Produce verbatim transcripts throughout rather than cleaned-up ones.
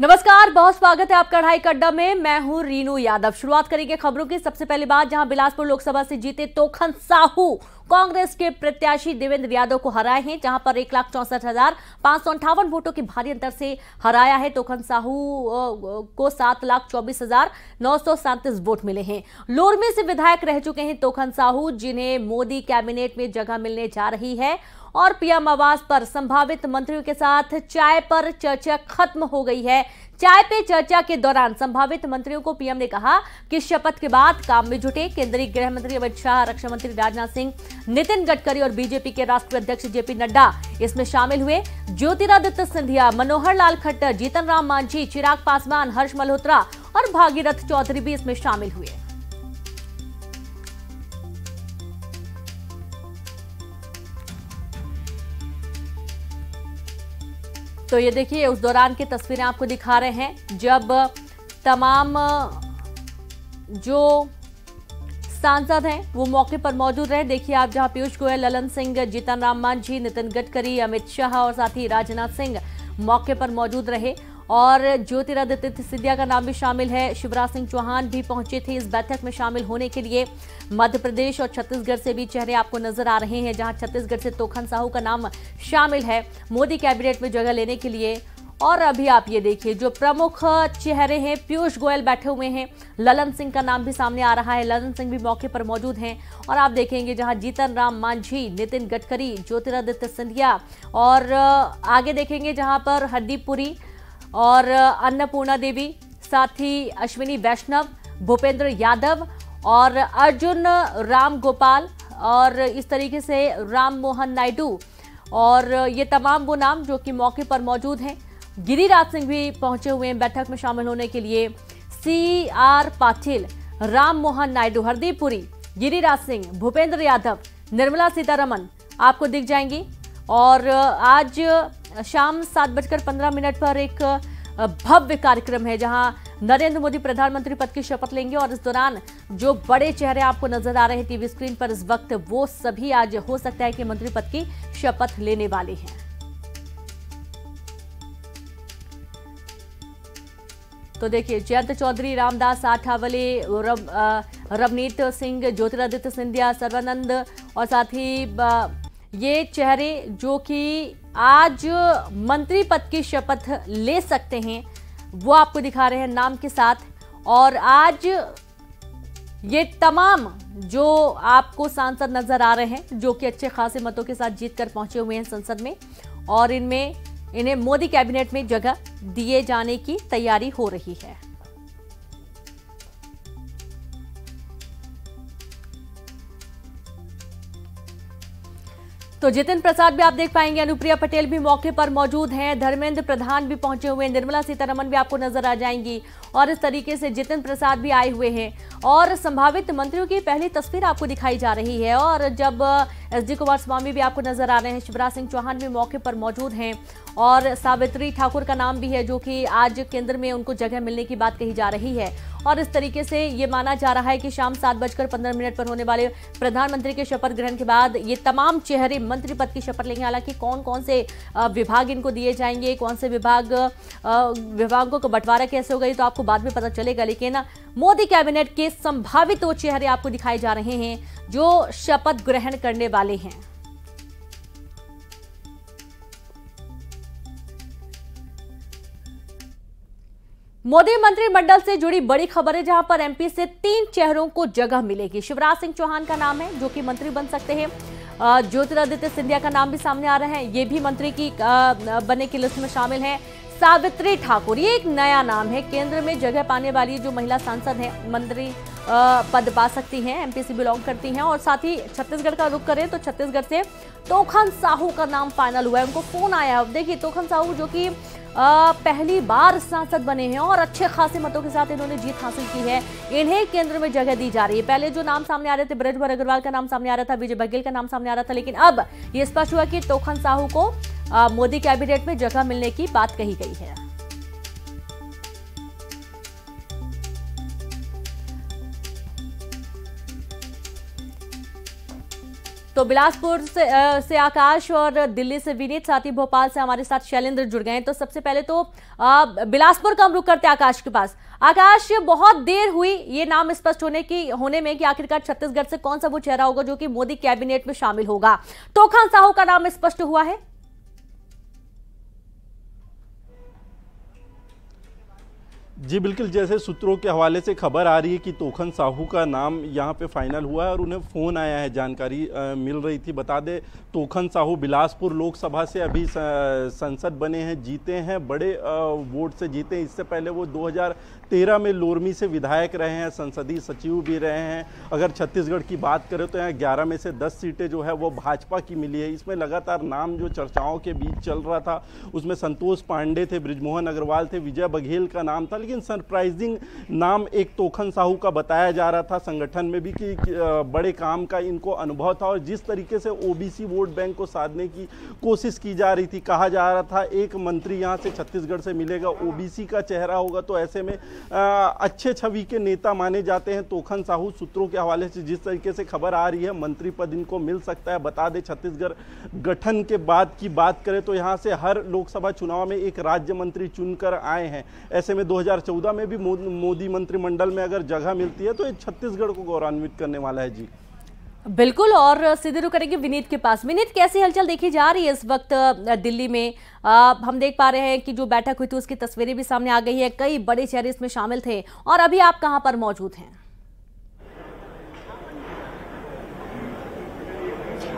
नमस्कार, बहुत स्वागत है आपका ढाई कड्डा में। मैं हूं रीनू यादव। शुरुआत करेंगे खबरों की। सबसे पहली बात, जहां बिलासपुर लोकसभा से जीते तोखन साहू कांग्रेस के प्रत्याशी देवेंद्र यादव को हराए हैं, जहां पर एक लाख चौसठ हजार पांच सौ अंठावन वोटों के भारी अंतर से हराया है। तोखन साहू को सात लाख चौबीस हजार नौ सौ सैंतीस वोट मिले हैं। लोरमी से विधायक रह चुके हैं तोखन साहू, जिन्हें मोदी कैबिनेट में जगह मिलने जा रही है और पीएम आवास पर संभावित मंत्रियों के साथ चाय पर चर्चा खत्म हो गई है। चाय पे चर्चा के दौरान संभावित मंत्रियों को पीएम ने कहा कि शपथ के बाद काम में जुटे। केंद्रीय गृह मंत्री अमित शाह, रक्षा मंत्री राजनाथ सिंह, नितिन गडकरी और बीजेपी के राष्ट्रीय अध्यक्ष जेपी नड्डा इसमें शामिल हुए। ज्योतिरादित्य सिंधिया, मनोहर लाल खट्टर, जीतन राम मांझी, चिराग पासवान, हर्ष मल्होत्रा और भागीरथ चौधरी भी इसमें शामिल हुए। तो ये देखिए, उस दौरान की तस्वीरें आपको दिखा रहे हैं, जब तमाम जो सांसद हैं वो मौके पर मौजूद रहे। देखिए आप, जहां पीयूष गोयल, ललन सिंह, जीतन राम मांझी, नितिन गडकरी, अमित शाह और साथ ही राजनाथ सिंह मौके पर मौजूद रहे और ज्योतिरादित्य सिंधिया का नाम भी शामिल है। शिवराज सिंह चौहान भी पहुंचे थे इस बैठक में शामिल होने के लिए। मध्य प्रदेश और छत्तीसगढ़ से भी चेहरे आपको नजर आ रहे हैं, जहां छत्तीसगढ़ से तोखन साहू का नाम शामिल है मोदी कैबिनेट में जगह लेने के लिए। और अभी आप ये देखिए, जो प्रमुख चेहरे हैं, पीयूष गोयल बैठे हुए हैं, ललन सिंह का नाम भी सामने आ रहा है, ललन सिंह भी मौके पर मौजूद हैं। और आप देखेंगे जहां जीतन राम मांझी, नितिन गडकरी, ज्योतिरादित्य सिंधिया और आगे देखेंगे जहां पर हरदीप पुरी और अन्नपूर्णा देवी, साथ ही अश्विनी वैष्णव, भूपेंद्र यादव और अर्जुन राम गोपाल और इस तरीके से राम मोहन नायडू और ये तमाम वो नाम जो कि मौके पर मौजूद हैं। गिरिराज सिंह भी पहुंचे हुए हैं बैठक में शामिल होने के लिए। सी आर पाटिल, राम मोहन नायडू, हरदीप पुरी, गिरिराज सिंह, भूपेंद्र यादव, निर्मला सीतारमण आपको दिख जाएंगी। और आज शाम सात बजकर पंद्रह मिनट पर एक भव्य कार्यक्रम है, जहां नरेंद्र मोदी प्रधानमंत्री पद की शपथ लेंगे और इस दौरान जो बड़े चेहरे आपको नजर आ रहे हैं टीवी स्क्रीन पर इस वक्त, वो सभी आज हो सकता है कि मंत्री पद की शपथ लेने वाले हैं। तो देखिए, जयंत चौधरी, रामदास आठावली, रव, रवनीत सिंह, ज्योतिरादित्य सिंधिया, सर्वानंद और साथ ही ये चेहरे जो कि आज मंत्री पद की शपथ ले सकते हैं वो आपको दिखा रहे हैं नाम के साथ। और आज ये तमाम जो आपको सांसद नजर आ रहे हैं जो कि अच्छे खासे मतों के साथ जीतकर पहुंचे हुए हैं संसद में और इनमें इन्हें मोदी कैबिनेट में जगह दिए जाने की तैयारी हो रही है। तो जितिन प्रसाद भी आप देख पाएंगे, अनुप्रिया पटेल भी मौके पर मौजूद हैं, धर्मेंद्र प्रधान भी पहुंचे हुए हैं, निर्मला सीतारमण भी आपको नजर आ जाएंगी और इस तरीके से जितिन प्रसाद भी आए हुए हैं। और संभावित मंत्रियों की पहली तस्वीर आपको दिखाई जा रही है। और जब एस डी कुमार स्वामी भी आपको नजर आ रहे हैं, शिवराज सिंह चौहान भी मौके पर मौजूद हैं और सावित्री ठाकुर का नाम भी है जो कि आज केंद्र में उनको जगह मिलने की बात कही जा रही है। और इस तरीके से ये माना जा रहा है कि शाम सात बजकर पंद्रह मिनट पर होने वाले प्रधानमंत्री के शपथ ग्रहण के बाद ये तमाम चेहरे मंत्री पद की शपथ लेंगे। हालांकि कौन कौन से विभाग इनको दिए जाएंगे, कौन से विभाग विभागों को बंटवारा कैसे होगा ये तो आपको बाद में पता चलेगा, लेकिन मोदी कैबिनेट के संभावित वो चेहरे आपको दिखाए जा रहे हैं जो शपथ ग्रहण करने वाले हैं। मोदी मंत्रिमंडल से जुड़ी बड़ी खबर है, जहां पर एमपी से तीन चेहरों को जगह मिलेगी। शिवराज सिंह चौहान का नाम है जो कि मंत्री बन सकते हैं, ज्योतिरादित्य सिंधिया का नाम भी सामने आ रहा है, ये भी मंत्री की बनने की लिस्ट में शामिल हैं। सावित्री ठाकुर, ये एक नया नाम है, केंद्र में जगह पाने वाली जो महिला सांसद हैं मंत्री पद पा सकती हैं, एमपी से बिलोंग करती हैं। और साथ ही छत्तीसगढ़ का रुख करें तो छत्तीसगढ़ से तोखन साहू का नाम फाइनल हुआ है, उनको फोन आया है। देखिए, तोखन साहू जो कि आ, पहली बार सांसद बने हैं और अच्छे खासे मतों के साथ इन्होंने जीत हासिल की है, इन्हें केंद्र में जगह दी जा रही है। पहले जो नाम सामने आ रहे थे, ब्रजभर अग्रवाल का नाम सामने आ रहा था, विजय बघेल का नाम सामने आ रहा था, लेकिन अब ये स्पष्ट हुआ कि तोखन साहू को आ, मोदी कैबिनेट में जगह मिलने की बात कही गई है। तो बिलासपुर से, से आकाश और दिल्ली से विनीत, साथ ही भोपाल से हमारे साथ शैलेंद्र जुड़ गए। तो सबसे पहले तो आ, बिलासपुर का हम रुक करते हैं आकाश के पास। आकाश, बहुत देर हुई ये नाम स्पष्ट होने की होने में कि आखिरकार छत्तीसगढ़ से कौन सा वो चेहरा होगा जो कि मोदी कैबिनेट में शामिल होगा। तोखन साहू का नाम स्पष्ट हुआ है। जी बिल्कुल, जैसे सूत्रों के हवाले से खबर आ रही है कि तोखन साहू का नाम यहाँ पे फाइनल हुआ है और उन्हें फ़ोन आया है, जानकारी आ, मिल रही थी। बता दे, तोखन साहू बिलासपुर लोकसभा से अभी सांसद बने हैं, जीते हैं, बड़े वोट से जीते। इससे पहले वो दो हज़ार तेरह में लोरमी से विधायक रहे हैं, संसदीय सचिव भी रहे हैं। अगर छत्तीसगढ़ की बात करें तो यहाँ ग्यारह में से दस सीटें जो है वो भाजपा की मिली है। इसमें लगातार नाम जो चर्चाओं के बीच चल रहा था उसमें संतोष पांडे थे, बृजमोहन अग्रवाल थे, विजय बघेल का नाम था, लेकिन सरप्राइजिंग नाम एक तोखन साहू का बताया जा रहा था। संगठन में भी कि बड़े काम का इनको अनुभव था और जिस तरीके से ओबीसी वोट बैंक को साधने की कोशिश की जा रही थी, कहा जा रहा था एक मंत्री यहाँ से छत्तीसगढ़ से मिलेगा, ओबीसी का चेहरा होगा, तो ऐसे में आ, अच्छे छवि के नेता माने जाते हैं तोखन साहू। सूत्रों के हवाले से जिस तरीके से खबर आ रही है मंत्री पद इनको मिल सकता है। बता दें, छत्तीसगढ़ गठन के बाद की बात करें तो यहाँ से हर लोकसभा चुनाव में एक राज्य मंत्री चुनकर आए हैं। ऐसे में दो हजार चौदह में भी मोदी मंत्रिमंडल में अगर जगह मिलती है तो ये छत्तीसगढ़ को गौरवान्वित करने वाला है। जी बिल्कुल, और सीधे रुक करेंगे विनीत के पास। विनीत, कैसी हलचल देखी जा रही है इस वक्त दिल्ली में? आ, हम देख पा रहे हैं कि जो बैठक हुई थी उसकी तस्वीरें भी सामने आ गई है, कई बड़े चेहरे इसमें शामिल थे। और अभी आप कहाँ पर मौजूद हैं?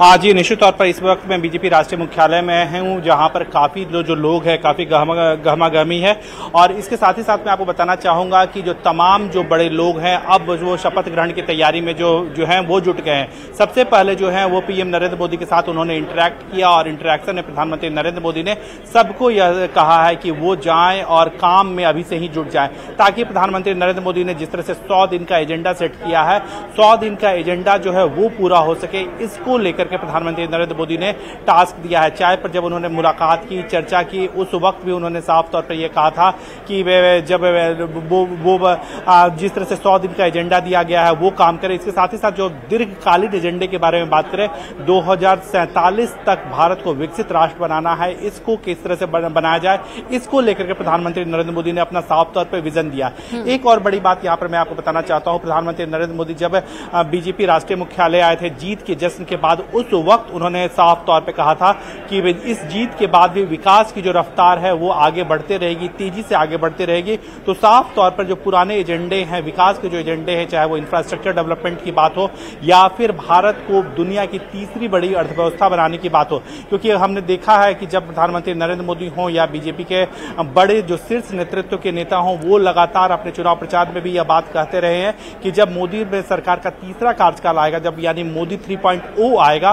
हाँ जी, निश्चित तौर पर इस वक्त मैं बीजेपी राष्ट्रीय मुख्यालय में हूँ, जहाँ पर काफ़ी जो जो लोग हैं, काफ़ी गहमागहमी है। और इसके साथ ही साथ मैं आपको बताना चाहूँगा कि जो तमाम जो बड़े लोग हैं अब वो शपथ ग्रहण की तैयारी में जो जो हैं वो जुट गए हैं। सबसे पहले जो है वो पीएम नरेंद्र मोदी के साथ उन्होंने इंटरेक्ट किया और इंटरेक्शन में प्रधानमंत्री नरेंद्र मोदी ने सबको यह कहा है कि वो जाएँ और काम में अभी से ही जुट जाएँ, ताकि प्रधानमंत्री नरेंद्र मोदी ने जिस तरह से सौ दिन का एजेंडा सेट किया है, सौ दिन का एजेंडा जो है वो पूरा हो सके। इसको लेकर के प्रधानमंत्री नरेंद्र मोदी ने टास्क दिया है। चाय पर जब उन्होंने मुलाकात की, चर्चा की, उस वक्त भी उन्होंने साफ तौर पर यह कहा था कि वे जब वो, वो जिस तरह से सौ दिन का एजेंडा दिया गया है वो काम करें। इसके साथ ही साथ जो दीर्घकालीन एजेंडे के बारे में बात करें, दो हजार सैंतालीस तक भारत को विकसित राष्ट्र बनाना है, इसको किस तरह से बनाया जाए, इसको लेकर के प्रधानमंत्री नरेंद्र मोदी ने अपना साफ तौर पर विजन दिया। एक और बड़ी बात यहाँ पर मैं आपको बताना चाहता हूँ, प्रधानमंत्री नरेंद्र मोदी जब बीजेपी राष्ट्रीय मुख्यालय आए थे जीत के जश्न के बाद, उस वक्त उन्होंने साफ तौर पे कहा था कि इस जीत के बाद भी विकास की जो रफ्तार है वो आगे बढ़ते रहेगी, तेजी से आगे बढ़ते रहेगी। तो साफ तौर पर जो पुराने एजेंडे हैं, विकास के जो एजेंडे हैं, चाहे वो इंफ्रास्ट्रक्चर डेवलपमेंट की बात हो या फिर भारत को दुनिया की तीसरी बड़ी अर्थव्यवस्था बनाने की बात हो, क्योंकि हमने देखा है कि जब प्रधानमंत्री नरेंद्र मोदी हों या बीजेपी के बड़े जो शीर्ष नेतृत्व के नेता हों, वो लगातार अपने चुनाव प्रचार में भी यह बात कहते रहे हैं कि जब मोदी सरकार का तीसरा कार्यकाल आएगा, जब यानी मोदी थ्री पॉइंट ओ आएगा,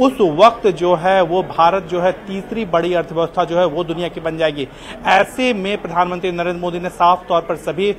उस वक्त जो है वो भारत जो है तीसरी बड़ी अर्थव्यवस्था जो है वो दुनिया की बन जाएगी। ऐसे में प्रधानमंत्री नरेंद्र मोदी ने साफ तौर पर सभी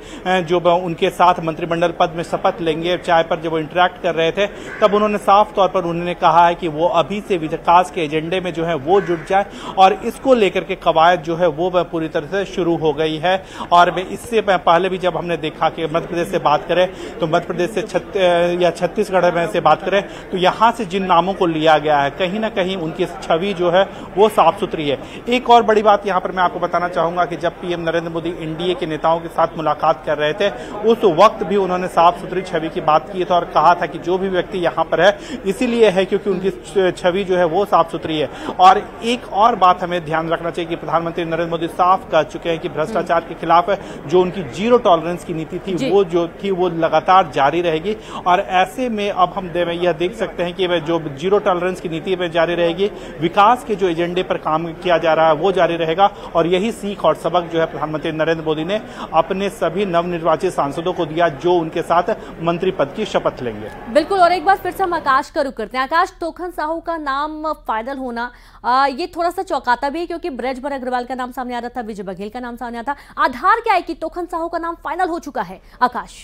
जो उनके साथ मंत्रिमंडल पद में शपथ लेंगे, चाय पर जब वो इंटरेक्ट कर रहे थे तब उन्होंने साफ तौर पर उन्होंने कहा है कि वो अभी से विकास के एजेंडे में जो है वो जुट जाए और इसको लेकर के कवायद जो है वो पूरी तरह से शुरू हो गई है। और इससे पहले भी जब हमने देखा कि मध्य प्रदेश से बात करें तो मध्य प्रदेश से या छत्तीसगढ़ में से बात करें तो यहां से जिन नामों को लिया गया है, कहीं ना कहीं उनकी छवि जो है वो साफ सुथरी है। एक और बड़ी बात यहां पर मैं आपको बताना चाहूंगा कि जब पीएम नरेंद्र मोदी एनडीए के नेताओं के साथ मुलाकात कर रहे थे, उस वक्त भी उन्होंने साफ सुथरी छवि की बात की था और कहा था कि जो भी व्यक्ति यहां पर है इसीलिए है क्योंकि उनकी छवि जो है वो साफ सुथरी है। और एक और बात हमें ध्यान रखना चाहिए कि प्रधानमंत्री नरेंद्र मोदी साफ कह चुके हैं कि भ्रष्टाचार के खिलाफ जो उनकी जीरो टॉलरेंस की नीति थी वो जो थी वो लगातार जारी रहेगी। और ऐसे में अब हम यह देख सकते हैं कि जो जीरो टॉलरेंस की नीति में जारी रहेगी, विकास के जो एजेंडे पर काम किया जा रहा है वो जारी रहेगा। और यही सीख और सबक जो है प्रधानमंत्री नरेंद्र मोदी ने अपने सभी नवनिर्वाचित सांसदों को दिया जो उनके साथ मंत्री पद की शपथ लेंगे। बिल्कुल, और एक बार फिर से हम आकाश का रुख करते हैं। आकाश, तोखन साहू का नाम फाइनल होना आ, ये थोड़ा सा चौंकाता भी है क्योंकि बृजमोहन अग्रवाल का नाम सामने आ रहा था, विजय बघेल का नाम सामने आ रहा था। आधार क्या है कि तोखन साहू का नाम फाइनल हो चुका है? आकाश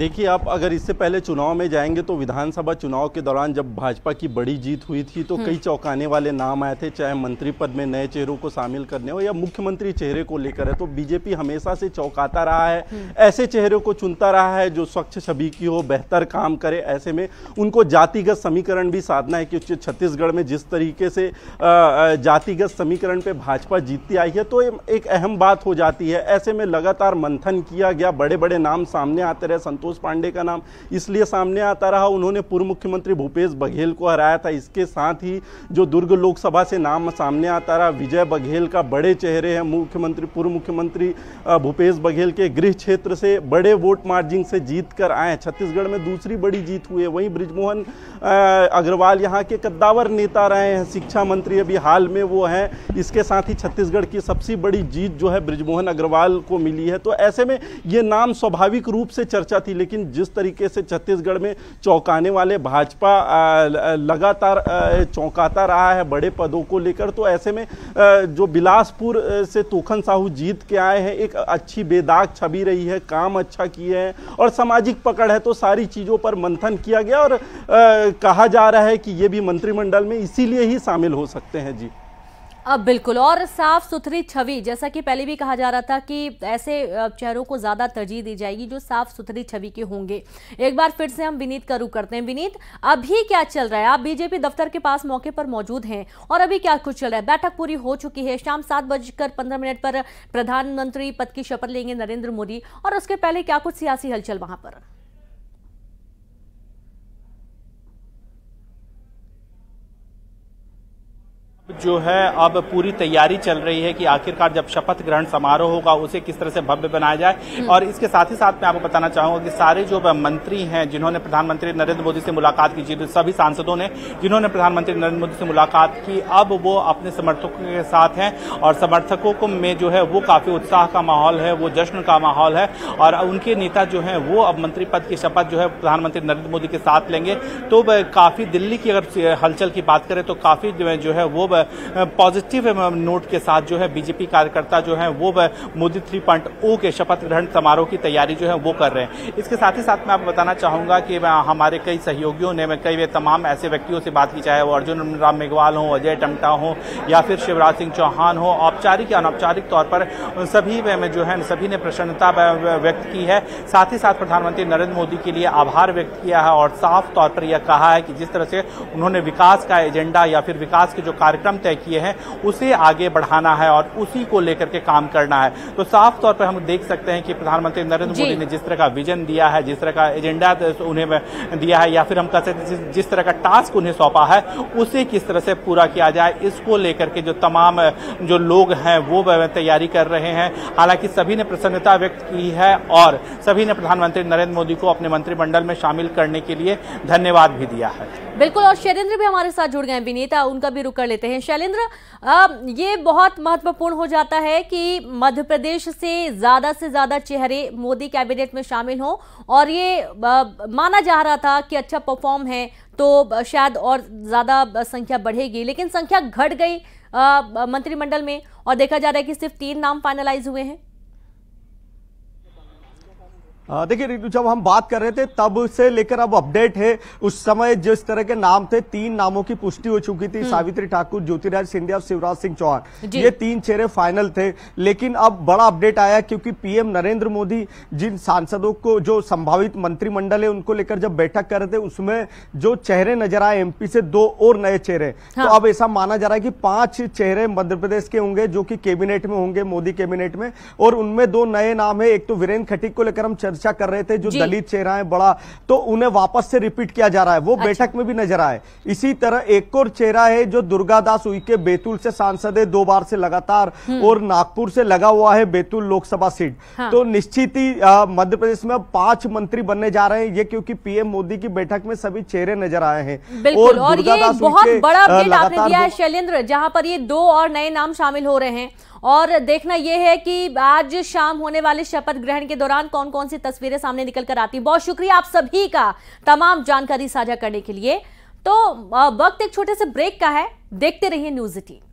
देखिए, आप अगर इससे पहले चुनाव में जाएंगे तो विधानसभा चुनाव के दौरान जब भाजपा की बड़ी जीत हुई थी तो कई चौंकाने वाले नाम आए थे, चाहे मंत्री पद में नए चेहरों को शामिल करने हो या मुख्यमंत्री चेहरे को लेकर है। तो बीजेपी हमेशा से चौंकाता रहा है, ऐसे चेहरों को चुनता रहा है जो स्वच्छ छवि की हो, बेहतर काम करे। ऐसे में उनको जातिगत समीकरण भी साधना है, क्योंकि छत्तीसगढ़ में जिस तरीके से जातिगत समीकरण पर भाजपा जीतती आई है तो एक अहम बात हो जाती है। ऐसे में लगातार मंथन किया गया, बड़े बड़े नाम सामने आते रहे। संतोष पांडे का नाम इसलिए सामने आता रहा, उन्होंने पूर्व मुख्यमंत्री भूपेश बघेल को हराया था। इसके साथ ही जो दुर्ग लोकसभा से नाम सामने आता रहा, विजय बघेल का बड़े चेहरे हैं, मुख्यमंत्री पूर्व मुख्यमंत्री भूपेश बघेल के गृह क्षेत्र से बड़े वोट मार्जिन से जीत कर आए। छत्तीसगढ़ में दूसरी बड़ी जीत हुई है। वहीं बृजमोहन अग्रवाल यहाँ के कद्दावर नेता रहे हैं, शिक्षा मंत्री अभी हाल में वो हैं। इसके साथ ही छत्तीसगढ़ की सबसे बड़ी जीत जो है बृजमोहन अग्रवाल को मिली है। तो ऐसे में ये नाम स्वाभाविक रूप से चर्चा थी, लेकिन जिस तरीके से छत्तीसगढ़ में चौंकाने वाले भाजपा लगातार चौंकाता रहा है बड़े पदों को लेकर, तो ऐसे में जो बिलासपुर से तोखन साहू जीत के आए हैं, एक अच्छी बेदाग छवि रही है, काम अच्छा किए हैं और सामाजिक पकड़ है। तो सारी चीज़ों पर मंथन किया गया और आ, कहा जा रहा है कि ये भी मंत्रिमंडल में इसीलिए ही शामिल हो सकते हैं। जी अब बिल्कुल, और साफ सुथरी छवि, जैसा कि पहले भी कहा जा रहा था कि ऐसे चेहरों को ज़्यादा तरजीह दी जाएगी जो साफ सुथरी छवि के होंगे। एक बार फिर से हम विनीत का रुख करते हैं। विनीत, अभी क्या चल रहा है? आप बीजेपी दफ्तर के पास मौके पर मौजूद हैं और अभी क्या कुछ चल रहा है? बैठक पूरी हो चुकी है, शाम सात बजकर पंद्रह मिनट पर प्रधानमंत्री पद की शपथ लेंगे नरेंद्र मोदी, और उसके पहले क्या कुछ सियासी हलचल वहाँ पर? जो है अब पूरी तैयारी चल रही है कि आखिरकार जब शपथ ग्रहण समारोह होगा उसे किस तरह से भव्य बनाया जाए। और इसके साथ ही साथ मैं आपको बताना चाहूंगा कि सारे जो मंत्री हैं जिन्होंने प्रधानमंत्री नरेंद्र मोदी से मुलाकात की, जिन सभी सांसदों ने जिन्होंने प्रधानमंत्री नरेंद्र मोदी से मुलाकात की, अब वो अपने समर्थकों के साथ हैं और समर्थकों को में जो है वो काफी उत्साह का माहौल है, वो जश्न का माहौल है। और उनके नेता जो है वो अब मंत्री पद की शपथ जो है प्रधानमंत्री नरेंद्र मोदी के साथ लेंगे। तो काफी दिल्ली की अगर हलचल की बात करें तो काफी जो है वो पॉजिटिव नोट के साथ जो है बीजेपी कार्यकर्ता जो है वो मोदी थ्री पॉइंट ओ के शपथ ग्रहण समारोह की तैयारी जो है वो कर रहे हैं। इसके साथ ही साथ मैं आपको बताना चाहूंगा कि हमारे कई सहयोगियों ने कई तमाम ऐसे व्यक्तियों से बात की, चाहे वो अर्जुन राम मेघवाल हो, अजय टमटा हो या फिर शिवराज सिंह चौहान हो, औपचारिक या अनौपचारिक तौर पर सभी जो है सभी ने प्रसन्नता व्यक्त की है। साथ ही साथ प्रधानमंत्री नरेंद्र मोदी के लिए आभार व्यक्त किया है और साफ तौर पर यह कहा है कि जिस तरह से उन्होंने विकास का एजेंडा या फिर विकास के जो कार्यक्रम तय किए हैं उसे आगे बढ़ाना है और उसी को लेकर के काम करना है। तो साफ तौर पर हम देख सकते हैं कि प्रधानमंत्री नरेंद्र मोदी ने जिस तरह का विजन दिया है, जिस तरह का एजेंडा उन्हें दिया है या फिर हम कह सकते हैं जिस तरह का टास्क उन्हें सौंपा है उसे किस तरह से पूरा किया जाए, इसको लेकर के जो तमाम जो लोग हैं वो तैयारी कर रहे हैं। हालांकि सभी ने प्रसन्नता व्यक्त की है और सभी ने प्रधानमंत्री नरेंद्र मोदी को अपने मंत्रिमंडल में शामिल करने के लिए धन्यवाद भी दिया है। बिल्कुल, और शैलेंद्र भी हमारे साथ जुड़ गए हैं विनीता, उनका भी रुख कर लेते हैं। शैलेंद्र, ये बहुत महत्वपूर्ण हो जाता है कि मध्य प्रदेश से ज्यादा से ज्यादा चेहरे मोदी कैबिनेट में शामिल हों, और ये माना जा रहा था कि अच्छा परफॉर्म है तो शायद और ज्यादा संख्या बढ़ेगी, लेकिन संख्या घट गई मंत्रिमंडल में और देखा जा रहा है कि सिर्फ तीन नाम फाइनलाइज हुए हैं। देखिए रितु, जब हम बात कर रहे थे तब से लेकर अब अपडेट है, उस समय जिस तरह के नाम थे तीन नामों की पुष्टि हो चुकी थी, सावित्री ठाकुर, ज्योतिराज सिंधिया और शिवराज सिंह चौहान, ये तीन चेहरे फाइनल थे। लेकिन अब बड़ा अपडेट आया क्योंकि पीएम नरेंद्र मोदी जिन सांसदों को जो संभावित मंत्रिमंडल है उनको लेकर जब बैठक कर रहे थे उसमें जो चेहरे नजर आए एमपी से दो और नए चेहरे, तो अब ऐसा माना जा रहा है कि पांच चेहरे मध्य प्रदेश के होंगे जो कि कैबिनेट में होंगे, मोदी कैबिनेट में, और उनमें दो नए नाम है। एक तो वीरेंद्र खटीक को लेकर हम चर्चा कर रहे थे जो दलित चेहरा है बड़ा, तो उन्हें वापस से रिपीट किया जा रहा है, वो अच्छा। बैठक में भी नजर आए। इसी तरह एक और चेहरा है जो दुर्गादास उइके बैतूल से सांसद है, दो बार से लगातार, और नागपुर से लगा हुआ है बैतूल लोकसभा सीट। हाँ। तो निश्चित ही मध्य प्रदेश में पांच मंत्री बनने जा रहे हैं, ये क्योंकि पीएम मोदी की बैठक में सभी चेहरे नजर आए हैं। और, और ये बहुत बड़ा अपडेट आपने दिया है शैलेंद्र, जहां पर ये दो और नए नाम शामिल हो रहे हैं, और देखना यह है कि आज शाम होने वाले शपथ ग्रहण के दौरान कौन कौन सी तस्वीरें सामने निकल कर आती हैं। बहुत शुक्रिया आप सभी का तमाम जानकारी साझा करने के लिए। तो वक्त एक छोटे से ब्रेक का है, देखते रहिए न्यूज़ एटीन।